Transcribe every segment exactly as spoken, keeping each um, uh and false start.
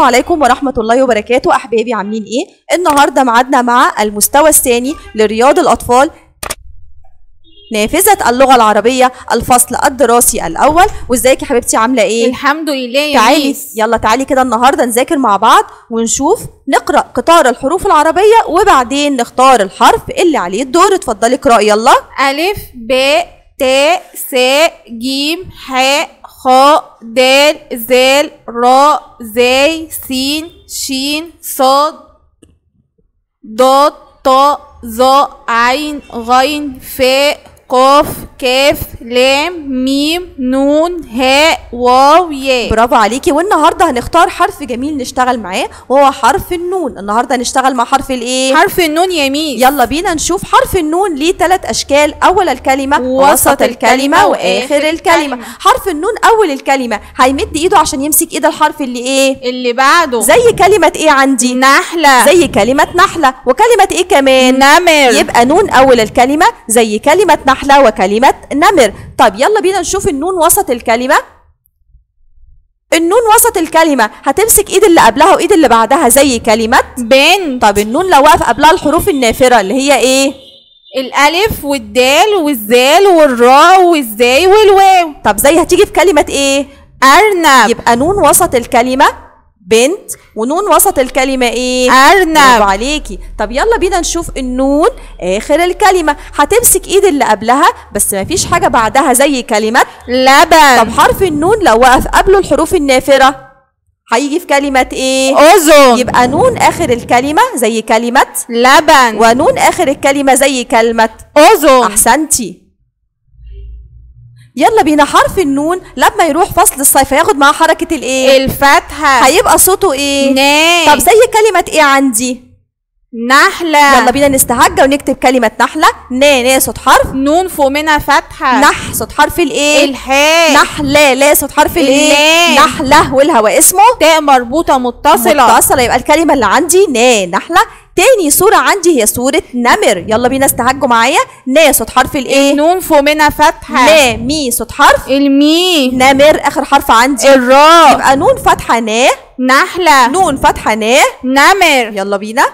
السلام عليكم ورحمة الله وبركاته. أحبابي عاملين إيه؟ النهاردة معادنا مع المستوى الثاني لرياض الأطفال نافذة اللغة العربية الفصل الدراسي الأول. وإزيك يا حبيبتي عاملة إيه؟ الحمد لله يا تعالي ميس. يلا تعالي كده النهاردة نذاكر مع بعض ونشوف نقرأ قطار الحروف العربية وبعدين نختار الحرف اللي عليه الدور. اتفضلي اقرأي يلا. ألف ب تاء ساء جيم حاء خاء دال زال راء زاي سين شين صاد ضاد طاء ظاء عين غين فاء قاف كاف لام ميم نون هاء واو ياء. برافو عليكي. والنهارده هنختار حرف جميل نشتغل معاه وهو حرف النون. النهارده هنشتغل مع حرف الايه؟ حرف النون يا ميس. يلا بينا نشوف حرف النون ليه ثلاث اشكال، اول الكلمه ووسط الكلمه واخر الكلمه. حرف النون اول الكلمه هيمد ايده عشان يمسك ايد الحرف اللي ايه؟ اللي بعده. زي كلمه ايه عندي؟ نحله. زي كلمه نحله. وكلمه ايه كمان؟ نمر. يبقى نون اول الكلمه زي كلمه نحله وكلمة نمر. طب يلا بينا نشوف النون وسط الكلمة. النون وسط الكلمة هتمسك ايد اللي قبلها وايد اللي بعدها زي كلمة بنت. طب النون لو واقف قبلها الحروف النافرة اللي هي ايه؟ الالف والدال والزال والراء والزاي والواو. طب زي هتيجي في كلمة ايه؟ ارنب. يبقى نون وسط الكلمة بنت ونون وسط الكلمة ايه؟ أرنب. برافو عليكي. طب يلا بينا نشوف النون آخر الكلمة هتمسك ايد اللي قبلها بس مفيش حاجة بعدها زي كلمة لبن. طب حرف النون لو وقف قبله الحروف النافرة هيجي في كلمة ايه؟ أذن. يبقى نون آخر الكلمة زي كلمة لبن ونون آخر الكلمة زي كلمة أذن. أحسنتي. يلا بينا حرف النون لما يروح فصل الصيف هياخد معاه حركه الايه؟ الفتحه. هيبقى صوته ايه؟ ناي. طب زي كلمه ايه عندي؟ نحله. يلا بينا نستهجى ونكتب كلمه نحله. نا نا صوت حرف نون فوق منها فتحه. نح صوت حرف الايه؟ الحاء. نحله لا صوت حرف الايه؟ نحله. والهواء اسمه تاء مربوطه متصله متصله. يبقى الكلمه اللي عندي نا نحله. تاني صورة عندي هي صورة نمر. يلا بينا استهجوا معايا. نا صوت حرف الايه؟ النون فوق منها فتحة. نا مي صوت حرف المي. نمر اخر حرف عندي الراء. يبقى نون فتحة نا نحلة. نون فتحة نا نمر. يلا بينا.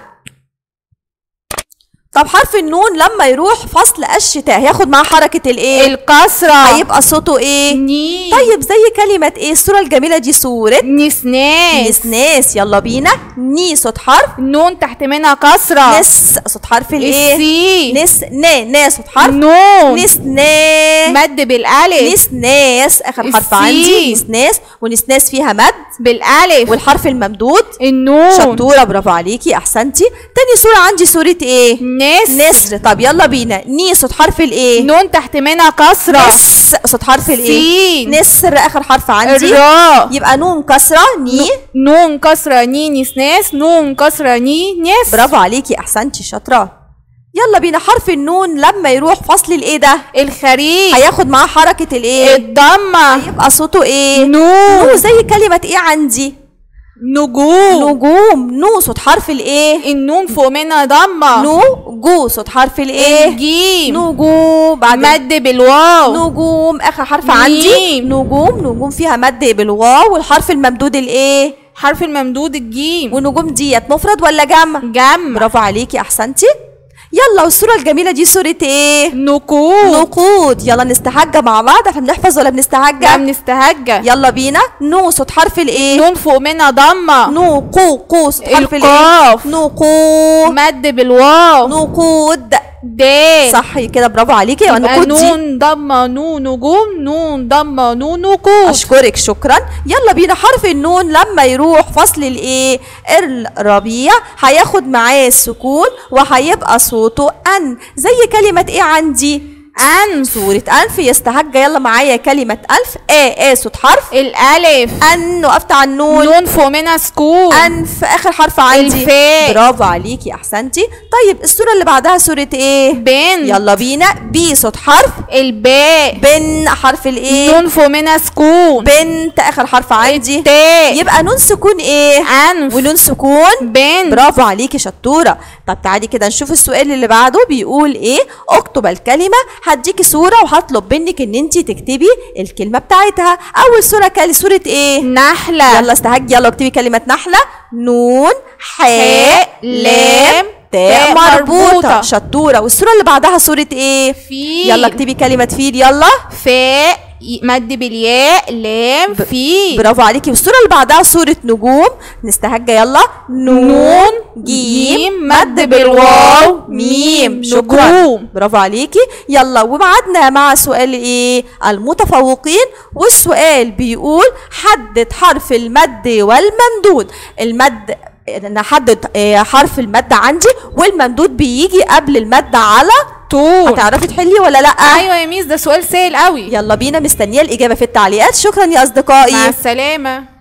طب حرف النون لما يروح فصل الشتاء هياخد معاه حركة الايه؟ الكسرة. هيبقى صوته ايه؟ ني. طيب زي كلمة ايه؟ الصورة الجميلة دي صورة نسناس. نسناس. يلا بينا. ني صوت حرف نون تحت منها كسرة. نس صوت حرف الايه؟ السي. نس نا نا صوت حرف نون. نسناس مد بالالف. نسناس اخر حرف عندي نسناس. ونسناس فيها مد بالالف والحرف الممدود النون. شطورة. برافو عليكي. احسنتي. تاني صورة عندي صورة ايه؟ نسر. طب يلا بينا. ني صوت حرف الايه؟ نون تحت منها كسره. نس صوت حرف الايه؟ نسر اخر حرف عندي الراء. يبقى نون كسره ني. نون كسره ني نسناس. نون كسره ني نس. برافو عليكي. احسنتي. شاطره. يلا بينا حرف النون لما يروح فصل الايه ده؟ الخريف. هياخد معاه حركه الايه؟ الضمه. هيبقى صوته ايه؟ نو. نو زي كلمه ايه عندي؟ نجوم. نجوم. نو صوت حرف الايه؟ النون فوق منها ضمه. نو جو صوت حرف الايه؟ الجيم. نجوم مد بالواو. نجوم اخر حرف ميم. عندي نجوم. نجوم فيها مد بالواو والحرف الممدود الايه؟ حرف الممدود الجيم. ونجوم ديت مفرد ولا جمع؟ جمع. برافو عليكي. احسنتي. يلا والصوره الجميله دي صوره ايه؟ نقود. نقود. يلا نستهجى مع بعض. احنا بنحفظ ولا بنستهجى؟ لا بنستهجى. يلا بينا. نو صوت حرف الايه؟ نون فوق منها ضمه. نو قو قو صوت حرف الايه؟ نقود مد بالواو. نقود دال. صح كده. برافو عليكي. يبقى نقود دي نون ضمه نون نجوم نون ضمه نون نقود. اشكرك. شكرا. يلا بينا حرف النون لما يروح فصل الايه؟ الربيع هياخد معاه السكون وهيبقى صوته ان. زي كلمه ايه عندي؟ أنف. صورة أنف. يستهجى يلا معايا كلمة ألف. آ آ صوت حرف الألف. أن وقفت على النون. نون فوق منها سكون. أنف آخر حرف عندي الفاء. برافو عليكي. أحسنتي. طيب الصورة اللي بعدها صورة إيه؟ بن. يلا بينا. بي صوت حرف الباء. بن حرف الإيه؟ نون فوق منها سكون. بنت آخر حرف عندي التاء. يبقى نون سكون إيه؟ أنف ونون سكون بن. برافو عليكي. شطورة. طب تعالي كده نشوف السؤال اللي بعده بيقول إيه؟ أكتب الكلمة هديكي صوره وهطلب منك ان انت تكتبي الكلمه بتاعتها. اول صوره كانت صوره ايه؟ نحله. يلا استهجي، يلا اكتبي كلمه نحله. نون حاء لام تاء مربوطه. شطوره. والصوره اللي بعدها صوره ايه؟ فيل. يلا اكتبي كلمه فيل. يلا فاء مد بالياء لام فيل. برافو عليكي. والصوره اللي بعدها صوره نجوم. نستهجى. يلا نون جيم مد بالواو ميم. شكرا، برافو عليكي. يلا وبعدنا مع سؤال ايه؟ المتفوقين. والسؤال بيقول حدد حرف المد والممدود. المد انا حدد حرف المد عندي، والممدود بيجي قبل المد على طول. هتعرفي تحلي ولا لا؟ ايوه يا ميس، ده سؤال سهل قوي. يلا بينا، مستنيه الاجابه في التعليقات. شكرا يا اصدقائي، مع السلامه.